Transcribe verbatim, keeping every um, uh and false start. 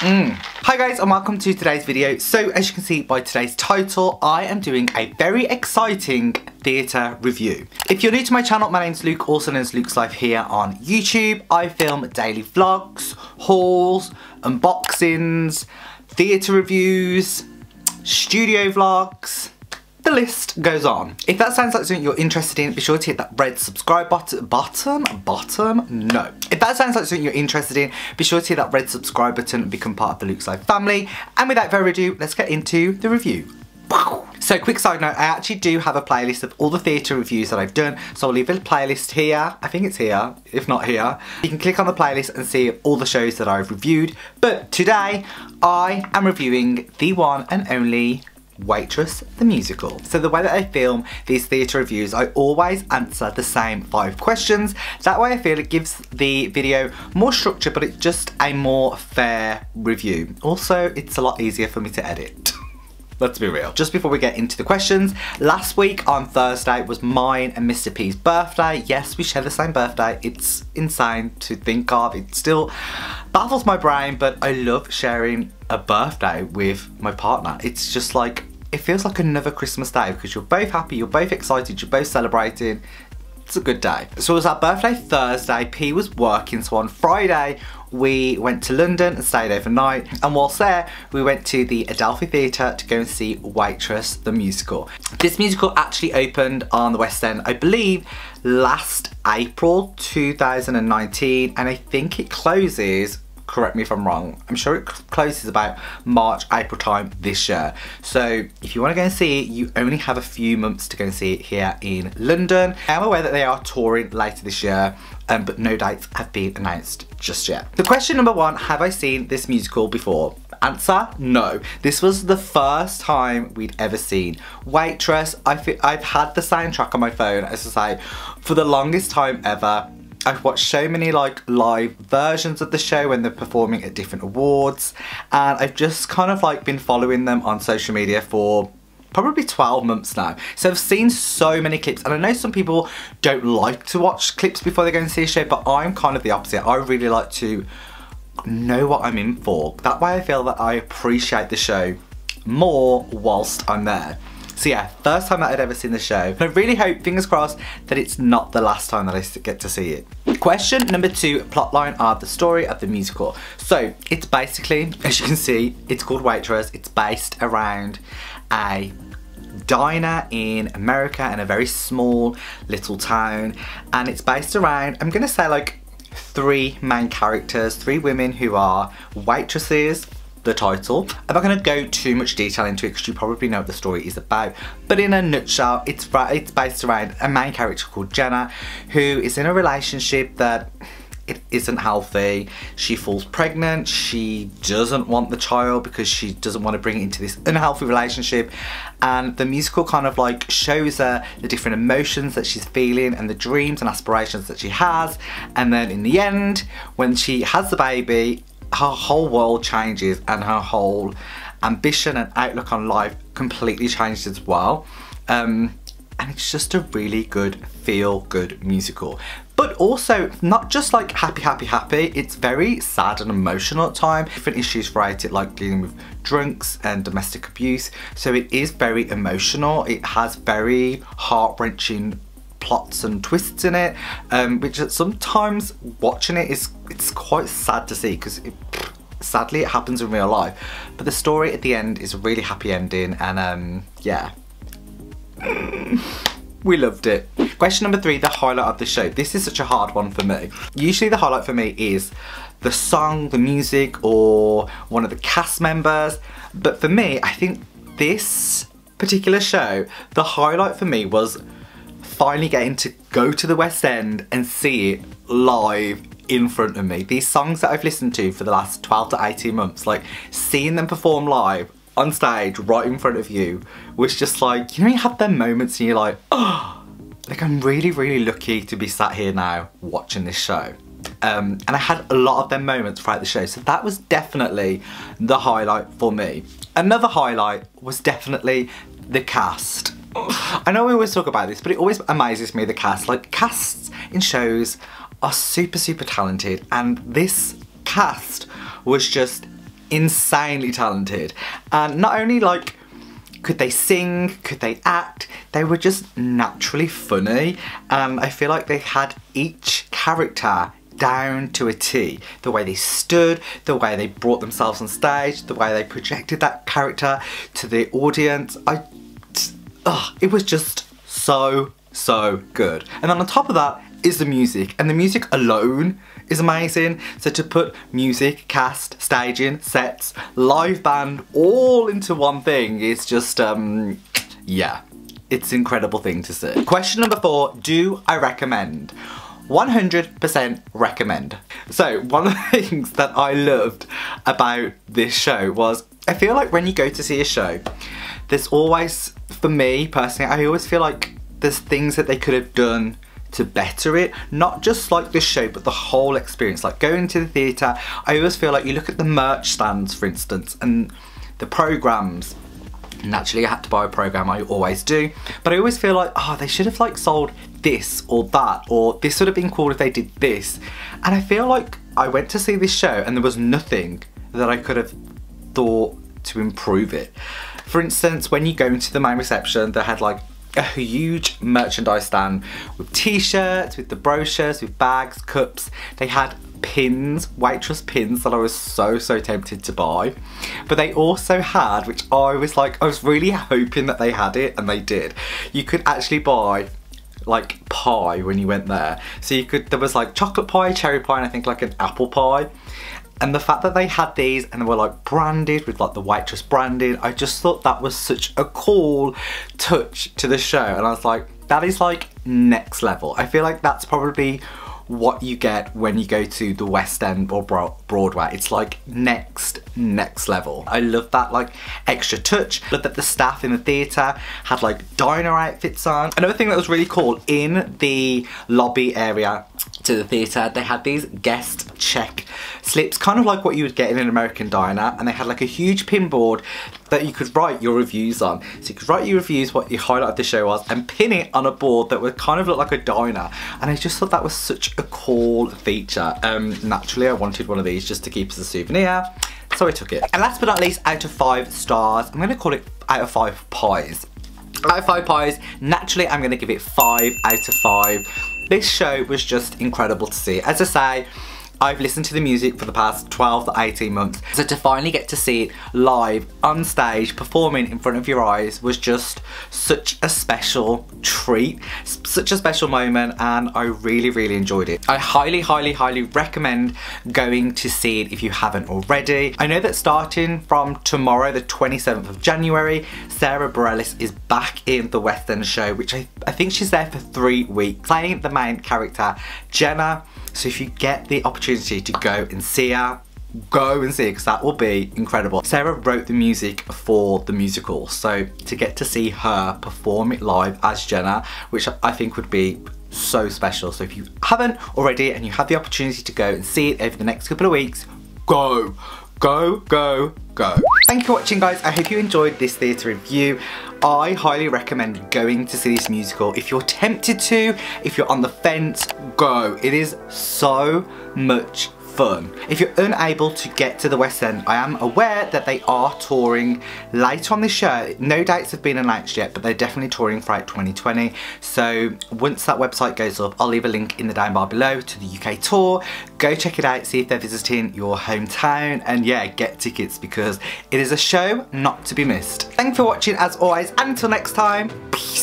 Mm. Hi guys and welcome to today's video. So as you can see by today's title, I am doing a very exciting theatre review. If you're new to my channel, my name's Luke, also known as Luke's Life here on YouTube. I film daily vlogs, hauls, unboxings, theatre reviews, studio vlogs. The list goes on. If that sounds like something you're interested in, be sure to hit that red subscribe button. Bottom? Bottom? No. If that sounds like something you're interested in, be sure to hit that red subscribe button and become part of the Luke's Life family. And without further ado, let's get into the review. So, quick side note, I actually do have a playlist of all the theatre reviews that I've done, so I'll leave a playlist here. I think it's here, if not here. You can click on the playlist and see all the shows that I've reviewed. But today, I am reviewing the one and only Waitress the musical. So the way that I film these theatre reviews, I always answer the same five questions. That way I feel it gives the video more structure, but it's just a more fair review. Also, it's a lot easier for me to edit. Let's be real. Just before we get into the questions, last week on Thursday was mine and Mister P's birthday. Yes, we share the same birthday. It's insane to think of. It still baffles my brain, but I love sharing a birthday with my partner. It's just like, it feels like another Christmas day because you're both happy, you're both excited, you're both celebrating. It's a good day. So it was our birthday Thursday. P was working, so on Friday, we went to London and stayed overnight, and whilst there we went to the Adelphi Theatre to go and see Waitress the musical. This musical actually opened on the West End, I believe, last April two thousand nineteen, and I think it closes, correct me if I'm wrong, I'm sure it closes about March, April time this year. So if you want to go and see it, you only have a few months to go and see it here in London. I'm aware that they are touring later this year, um, but no dates have been announced just yet. The question number one, have I seen this musical before? Answer, no. This was the first time we'd ever seen Waitress. I've, I've had the soundtrack on my phone, as I say, for the longest time ever. I've watched so many like live versions of the show when they're performing at different awards, and I've just kind of like been following them on social media for probably twelve months now. So I've seen so many clips, and I know some people don't like to watch clips before they go and see a show, but I'm kind of the opposite. I really like to know what I'm in for. That way I feel that I appreciate the show more whilst I'm there. So yeah, first time that I'd ever seen the show. And I really hope, fingers crossed, that it's not the last time that I get to see it. Question number two, plotline of the story of the musical. So it's basically, as you can see, it's called Waitress. It's based around a diner in America in a very small little town. And it's based around, I'm gonna say like three main characters, three women who are waitresses. The title. I'm not going to go too much detail into it because you probably know what the story is about, but in a nutshell, it's it's based around a main character called Jenna, who is in a relationship that it isn't healthy. She falls pregnant. She doesn't want the child because she doesn't want to bring it into this unhealthy relationship, and the musical kind of like shows her the different emotions that she's feeling and the dreams and aspirations that she has, and then in the end, when she has the baby, her whole world changes and her whole ambition and outlook on life completely changed as well. Um, and it's just a really good feel-good musical. But also, not just like happy, happy, happy. It's very sad and emotional at times. Different issues related, like dealing with drunks and domestic abuse. So it is very emotional. It has very heart-wrenching plots and twists in it, um, which sometimes watching it is it's quite sad to see because sadly it happens in real life, but the story at the end is a really happy ending, and um, yeah, we loved it. Question number three, the highlight of the show. This is such a hard one for me. Usually the highlight for me is the song, the music, or one of the cast members, but for me, I think this particular show, the highlight for me was finally getting to go to the West End and see it live in front of me. These songs that I've listened to for the last twelve to eighteen months, like seeing them perform live on stage right in front of you was just like, you know, you have them moments and you're like, oh, like I'm really, really lucky to be sat here now watching this show. Um, and I had a lot of them moments throughout the show, so that was definitely the highlight for me. Another highlight was definitely the cast. I know we always talk about this, but it always amazes me, the cast. Like, casts in shows are super, super talented, and this cast was just insanely talented, and not only like could they sing, could they act, they were just naturally funny, and I feel like they had each character down to a T. The way they stood, the way they brought themselves on stage, the way they projected that character to the audience, I, oh, it was just so, so good. And then on top of that is the music, and the music alone is amazing. So to put music, cast, staging, sets, live band all into one thing is just, um, yeah, it's an incredible thing to see. Question number four, do I recommend? one hundred percent recommend. So one of the things that I loved about this show was, I feel like when you go to see a show, there's always, for me personally, I always feel like there's things that they could have done to better it, not just like this show but the whole experience. Like going to the theatre, I always feel like you look at the merch stands, for instance, and the programmes. Naturally, I had to buy a programme, I always do, but I always feel like, oh, they should have like sold this or that, or this would have been cool if they did this. And I feel like I went to see this show and there was nothing that I could have thought to improve it. For instance, when you go into the main reception, they had like a huge merchandise stand with t-shirts, with the brochures, with bags, cups. They had pins, Waitress pins that I was so, so tempted to buy. But they also had, which I was like, I was really hoping that they had it, and they did. You could actually buy like pie when you went there. So you could, there was like chocolate pie, cherry pie, and I think like an apple pie. And the fact that they had these and they were like branded with like the Waitress branding, I just thought that was such a cool touch to the show. And I was like, that is like next level. I feel like that's probably what you get when you go to the West End or Broadway. It's like next, next level. I love that like extra touch. Love that the staff in the theatre had like diner outfits on. Another thing that was really cool, in the lobby area to the theatre, they had these guest check slips, kind of like what you would get in an American diner, and they had like a huge pin board that you could write your reviews on. So you could write your reviews, what your highlight of the show was, and pin it on a board that would kind of look like a diner. And I just thought that was such a cool feature. Um, naturally, I wanted one of these just to keep as a souvenir, so I took it. And last but not least, out of five stars, I'm gonna call it out of five pies. Out of five pies, naturally, I'm gonna give it five out of five. This show was just incredible to see. As I say, I've listened to the music for the past twelve to eighteen months, so to finally get to see it live, on stage, performing in front of your eyes was just such a special treat, such a special moment, and I really, really enjoyed it. I highly, highly, highly recommend going to see it if you haven't already. I know that starting from tomorrow, the twenty-seventh of January, Sarah Bareilles is back in the West End show, which I, I think she's there for three weeks, playing the main character, Jenna. So if you get the opportunity to go and see her, go and see her, because that will be incredible. Sarah wrote the music for the musical, so to get to see her perform it live as Jenna, which I think would be so special. So if you haven't already and you have the opportunity to go and see it over the next couple of weeks, go, go, go, go. Thank you for watching, guys. I hope you enjoyed this theatre review. I highly recommend going to see this musical. If you're tempted to, if you're on the fence, go. It is so much fun. If you're unable to get to the West End, I am aware that they are touring late on this year. No dates have been announced yet, but they're definitely touring throughout twenty twenty. So once that website goes up, I'll leave a link in the down bar below to the U K tour. Go check it out, see if they're visiting your hometown, and yeah, get tickets because it is a show not to be missed. Thanks for watching as always, and until next time, peace.